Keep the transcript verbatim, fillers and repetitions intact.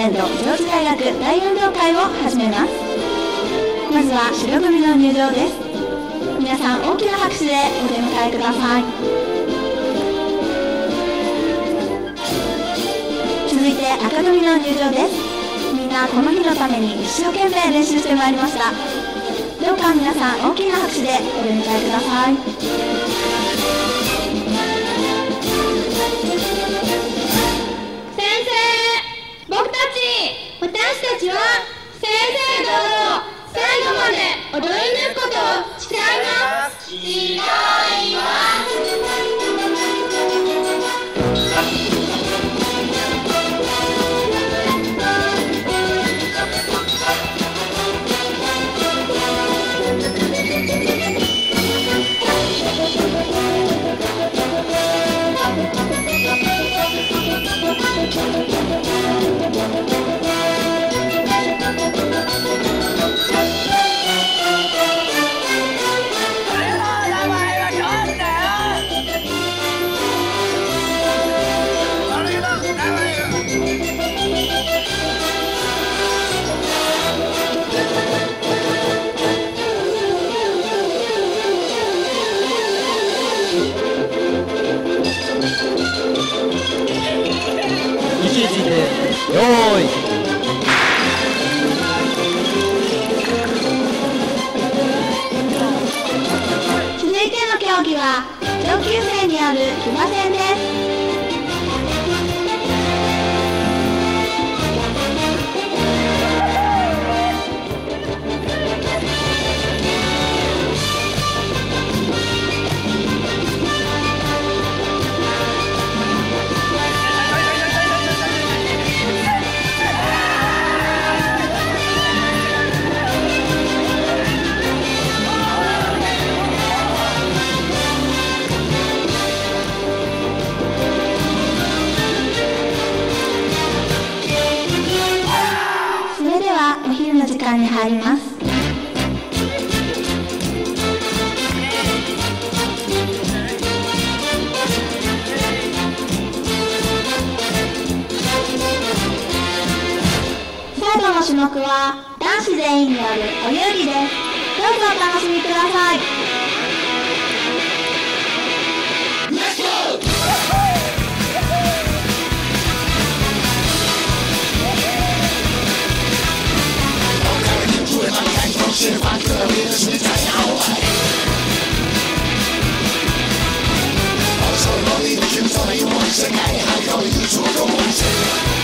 年度上智大学大運動会を始めます。まずは白組の入場です。皆さん大きな拍手でお出迎えください。続いて赤組の入場です。みんなこの日のために一生懸命練習してまいりました。どうか皆さん大きな拍手でお出迎えください。私たちは正々堂々最後まで踊り抜くことを誓います。誓います。よーい。続いての競技は上級生にある騎馬戦です。に入ります。最後の種目は男子全員によるお遊戯です。どうぞお楽しみください。是把特别的事在摇摆，我手里的拳头没握紧，盖好口，一出口为止。